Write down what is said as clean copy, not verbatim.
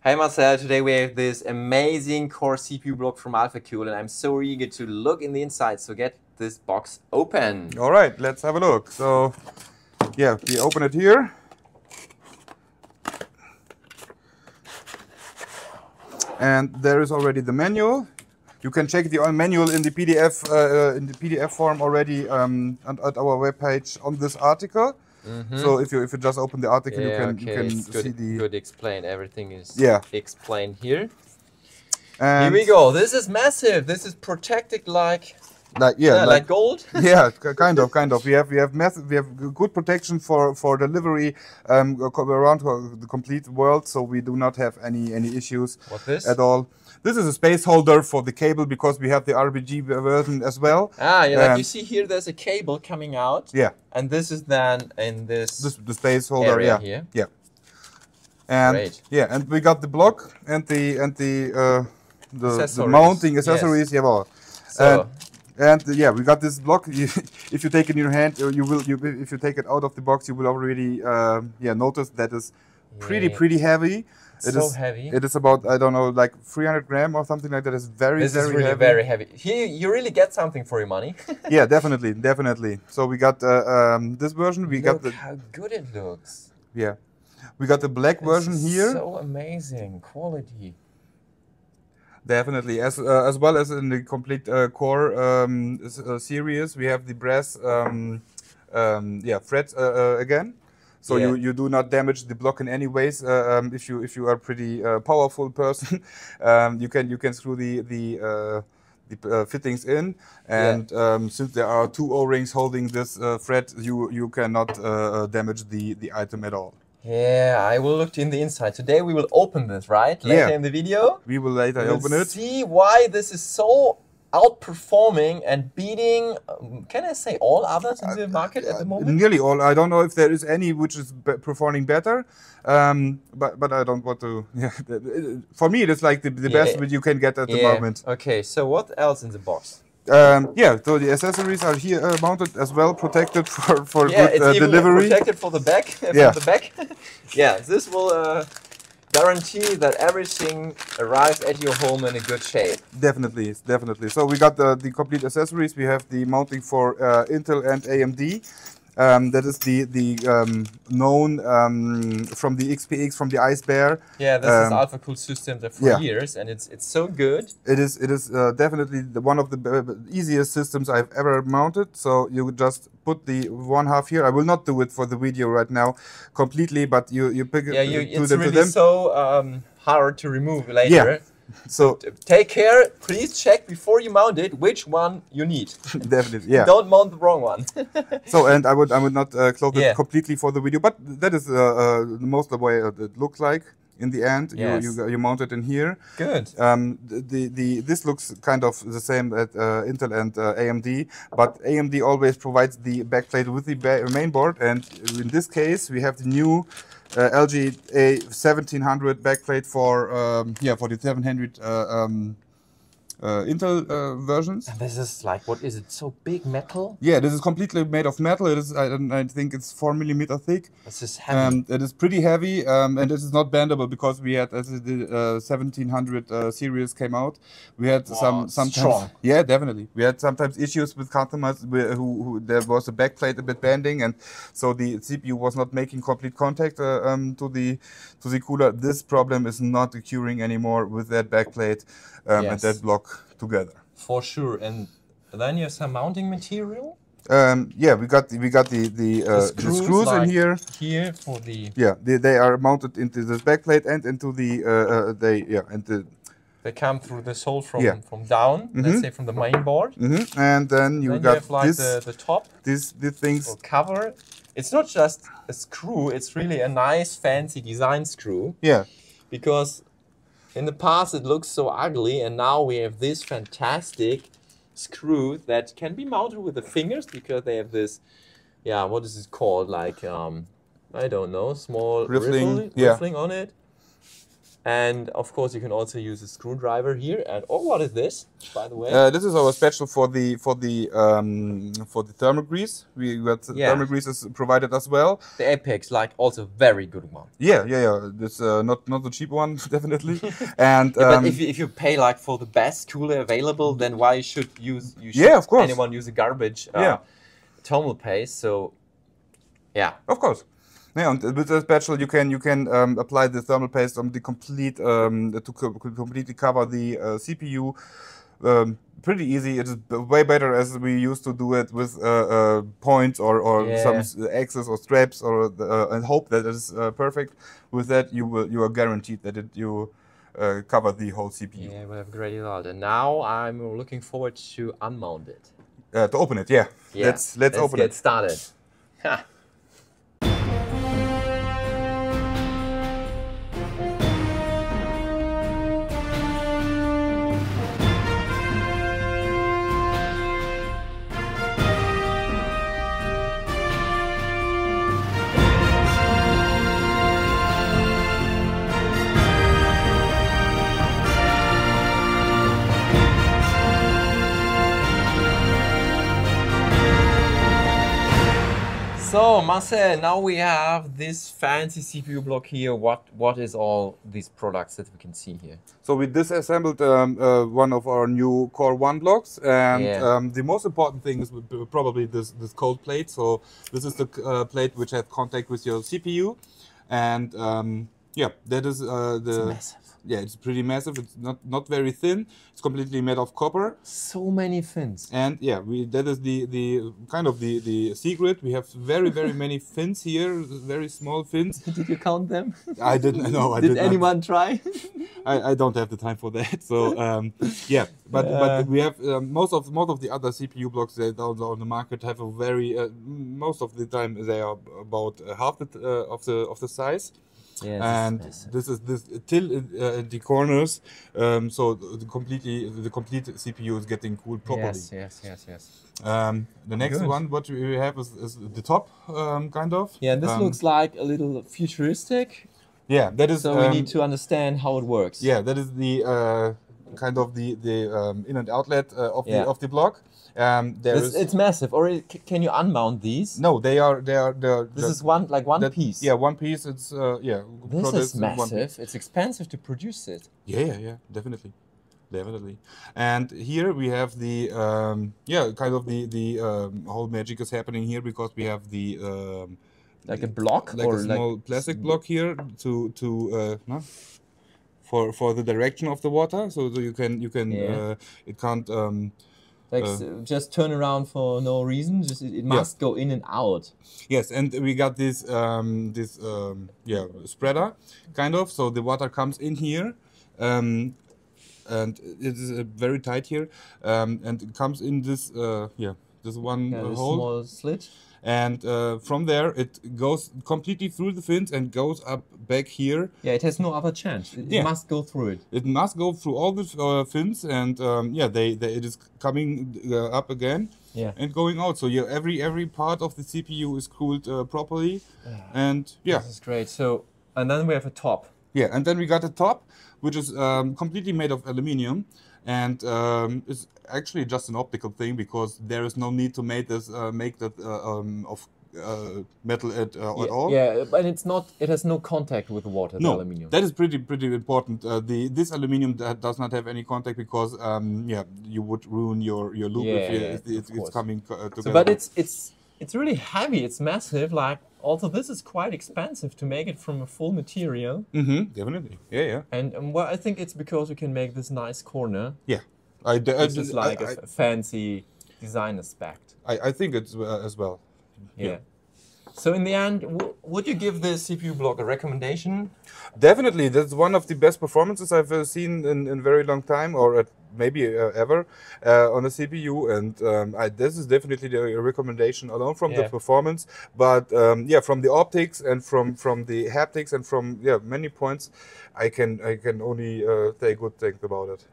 Hey Marcel, today we have this amazing Core CPU block from AlphaCool and I'm so eager to look in the inside, so get this box open. All right, let's have a look. So yeah, we open it here. And there is already the manual. You can check the manual in the PDF form already at our webpage on this article. Mm-hmm. So if you just open the article, yeah, you can see everything is explained here. And here we go. This is massive. This is protected like gold. Yeah, kind of. We have good protection for delivery around the complete world, so we do not have any issues at all. This is a space holder for the cable because we have the RGB version as well. Ah, yeah, like you see here, there's a cable coming out. Yeah. And this is then in the space holder area here. Yeah. And great. Yeah, and we got the block and the mounting accessories. Yes. Yeah, well. So. And yeah, we got this block. If you take it in your hand, or if you take it out of the box, you will already notice that is pretty heavy. It is so heavy. It is about, I don't know, like 300 grams or something like that. It's very, very heavy. Here you really get something for your money. Yeah, definitely. So we got this version. Look how good it looks. Yeah, we got the black version here. So amazing quality. Definitely, as well as in the complete Core series, we have the brass threads again. So you do not damage the block in any ways. If you are a pretty powerful person, you can screw the fittings in. And since there are two O-rings holding this thread, you cannot damage the item at all. Yeah, I will look in the inside. Today we will open this, right? Later in the video. We will later open it. See why this is so outperforming and beating, can I say, all others in the market at the moment? Nearly all. I don't know if there is any which is performing better, but I don't want to. Yeah. For me, it is like the best which you can get at the moment. Okay, so what else in the box? So the accessories are here mounted as well, protected for good delivery. Yeah, protected for the back. Yeah, this will guarantee that everything arrives at your home in a good shape. Definitely. So we got the complete accessories. We have the mounting for Intel and AMD. That is the known from the XPX, from the Ice Bear. Yeah, this is AlphaCool system for years, and it's so good. It is definitely one of the easiest systems I've ever mounted. So you would just put the one half here. I will not do it for the video right now completely, but you pick it. Yeah, it's really so hard to remove later. Yeah. So take care, please check before you mount it which one you need. Definitely, yeah. Don't mount the wrong one. So, and I would not close it completely for the video, but that is most of the way it looks like in the end. Yes. You mount it in here. Good. This looks kind of the same at Intel and AMD, but AMD always provides the backplate with the mainboard, and in this case we have the new LGA 1700 backplate for the 700 Intel versions. And this is like, what is it? So big metal? Yeah, this is completely made of metal. It is, I think it's 4 millimeter thick. This is heavy. It is pretty heavy, and this is not bendable because we had, as the 1700 series came out, we had sometimes. Yeah, definitely. We had sometimes issues with customers who there was a backplate a bit bending, and so the CPU was not making complete contact to the cooler. This problem is not occurring anymore with that backplate and that block together. For sure. And then you have some mounting material. We got the screws like in here. Here for the they are mounted into this backplate and into the they come through this hole from down. Mm-hmm. Let's say from the main board. Mm-hmm. And then you have like the top. These things cover. It's not just a screw. It's really a nice fancy design screw. Yeah. Because in the past it looks so ugly, and now we have this fantastic screw that can be mounted with the fingers because they have this, what is it called? Like, I don't know, small riffling on it. And of course, you can also use a screwdriver here. And oh, what is this, by the way? This is our special for the thermal grease. We got thermal grease is provided as well. The Apex, like, also very good one. Yeah, yeah, yeah. This not the cheap one, definitely. And but if you pay like for the best cooler available, then why should anyone use a garbage thermal paste? So yeah, of course. Yeah, and with the spatula, you can apply the thermal paste on the complete to completely cover the CPU. Pretty easy. It is way better as we used to do it with points or some axes or straps or and hope that it is perfect. With that, you are guaranteed that you cover the whole CPU. Yeah, we have a great result. And now I'm looking forward to unmount it. To open it, yeah. Let's open it. Let's get started. Ha. So Marcel, now we have this fancy CPU block here. What is all these products that we can see here? So we disassembled one of our new Core 1 blocks, and the most important thing is probably this cold plate. So this is the plate which had contact with your CPU, and that is the. It's massive. Yeah, it's pretty massive. It's not very thin. It's completely made of copper. So many fins. And yeah, that is the kind of the secret. We have very many fins here. Very small fins. Did you count them? I didn't. No, I didn't. Did anyone try? I don't have the time for that. So but we have most of the other CPU blocks that are on the market have a very most of the time they are about half of the size. Yes, and this is till the corners, so the complete CPU is getting cooled properly. Yes. The next one, what we have is the top, kind of. Yeah, and this looks like a little futuristic. Yeah, that is. So we need to understand how it works. Yeah, that is the kind of the in and outlet of the block. It's massive. Or can you unmount these? No, they are. This is one piece. Yeah, one piece. It's This is massive. It's expensive to produce it. Yeah, definitely. And here we have the kind of the whole magic is happening here because we have the like a block or a small plastic block here for the direction of the water, so you can it can't. Just turn around for no reason. Just it must go in and out. Yes, and we got this spreader, kind of. So the water comes in here, and it is very tight here, and it comes in this this one hole, small slit, and from there it goes completely through the fins and goes up back here. Yeah, it has no other chance. It must go through it. It must go through all the fins, and it is coming up again and going out. So every part of the CPU is cooled properly, and this is great. So and then we have a top. Yeah, and then we got a top, which is completely made of aluminium. And it's actually just an optical thing because there is no need to make that of metal at all. Yeah, but it's not. It has no contact with water. No, the aluminium. That is pretty important. This aluminium that does not have any contact because you would ruin your loop if it's coming together. So, but it's really heavy. It's massive. Like also, this is quite expensive to make it from a full material. Mm-hmm, definitely. Yeah. And well, I think it's because we can make this nice corner. Yeah, this is like a fancy design aspect. I think it's as well. Yeah. So in the end, would you give the CPU block a recommendation? Definitely. That's one of the best performances I've seen in very long time, or maybe ever, on a CPU. And this is definitely a recommendation alone from the performance. But from the optics and from the haptics and from many points, I can only say good things about it.